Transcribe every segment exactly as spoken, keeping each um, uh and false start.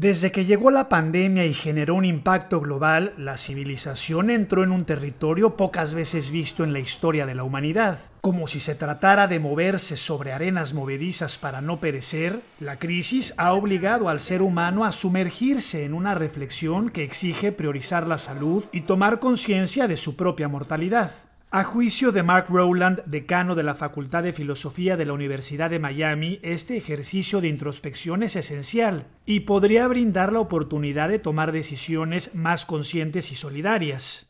Desde que llegó la pandemia y generó un impacto global, la civilización entró en un territorio pocas veces visto en la historia de la humanidad. Como si se tratara de moverse sobre arenas movedizas para no perecer, la crisis ha obligado al ser humano a sumergirse en una reflexión que exige priorizar la salud y tomar conciencia de su propia mortalidad. A juicio de Mark Rowland, decano de la Facultad de Filosofía de la Universidad de Miami, este ejercicio de introspección es esencial y podría brindar la oportunidad de tomar decisiones más conscientes y solidarias.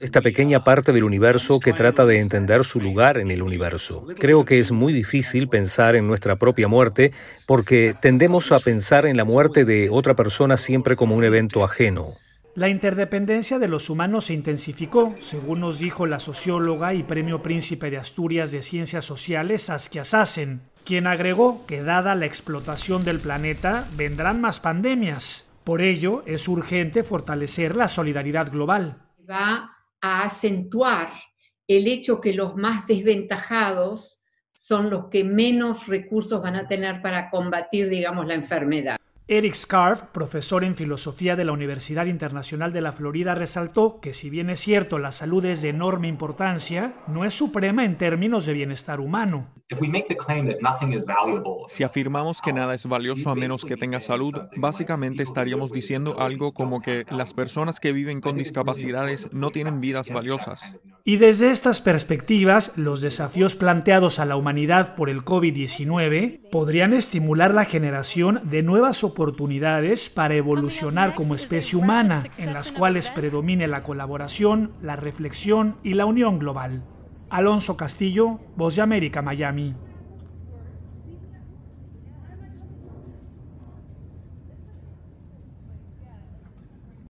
Esta pequeña parte del universo que trata de entender su lugar en el universo. Creo que es muy difícil pensar en nuestra propia muerte porque tendemos a pensar en la muerte de otra persona siempre como un evento ajeno. La interdependencia de los humanos se intensificó, según nos dijo la socióloga y Premio Príncipe de Asturias de Ciencias Sociales Saskia Sassen, quien agregó que dada la explotación del planeta vendrán más pandemias. Por ello, es urgente fortalecer la solidaridad global. Va a acentuar el hecho que los más desventajados son los que menos recursos van a tener para combatir, digamos, la enfermedad. Eric Scarf, profesor en filosofía de la Universidad Internacional de la Florida, resaltó que si bien es cierto la salud es de enorme importancia, no es suprema en términos de bienestar humano. Si afirmamos que nada es valioso a menos que tenga salud, básicamente estaríamos diciendo algo como que las personas que viven con discapacidades no tienen vidas valiosas. Y desde estas perspectivas, los desafíos planteados a la humanidad por el COVID diecinueve podrían estimular la generación de nuevas oportunidades oportunidades para evolucionar como especie humana, en las cuales predomine la colaboración, la reflexión y la unión global. Alonso Castillo, Voz de América, Miami.